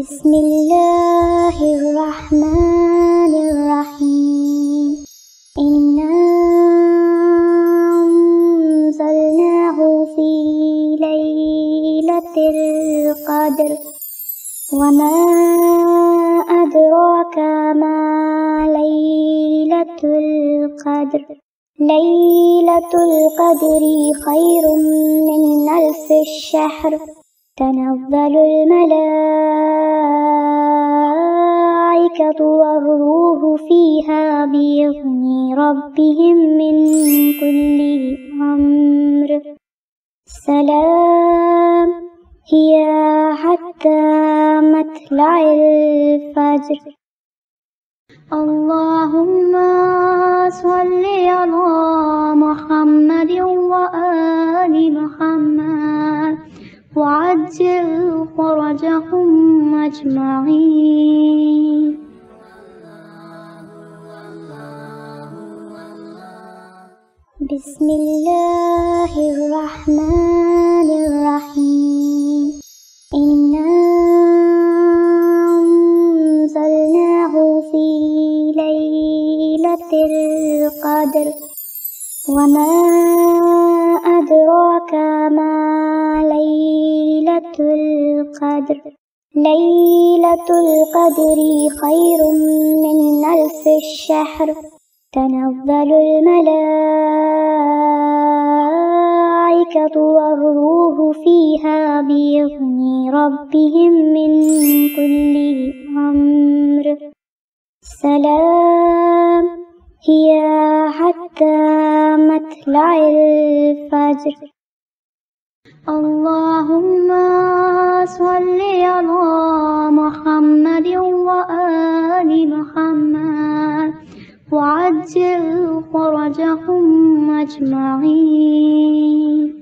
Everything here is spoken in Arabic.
بسم الله الرحمن الرحيم إنا أنزلناه في ليلة القدر وما أدراك ما ليلة القدر ليلة القدر خير من ألف الشهر تنزل الملائكة والروح فيها بإذن ربهم من كل أمر سلام هي حتى مطلع الفجر اللهم صل على محمد وآل محمد وعجل فرجهم أجمعين. بسم الله الرحمن الرحيم إنا أنزلناه في ليلة القدر وما أدراك ما ليلة القدر ليلة القدر خير من ألف الشهر تنزل الملائكة والروح فيها بإذن ربهم من كل أمر سلام هي حتى مطلع الفجر اللهم صل على محمد وآل محمد وعجل فرجهم أجمعين.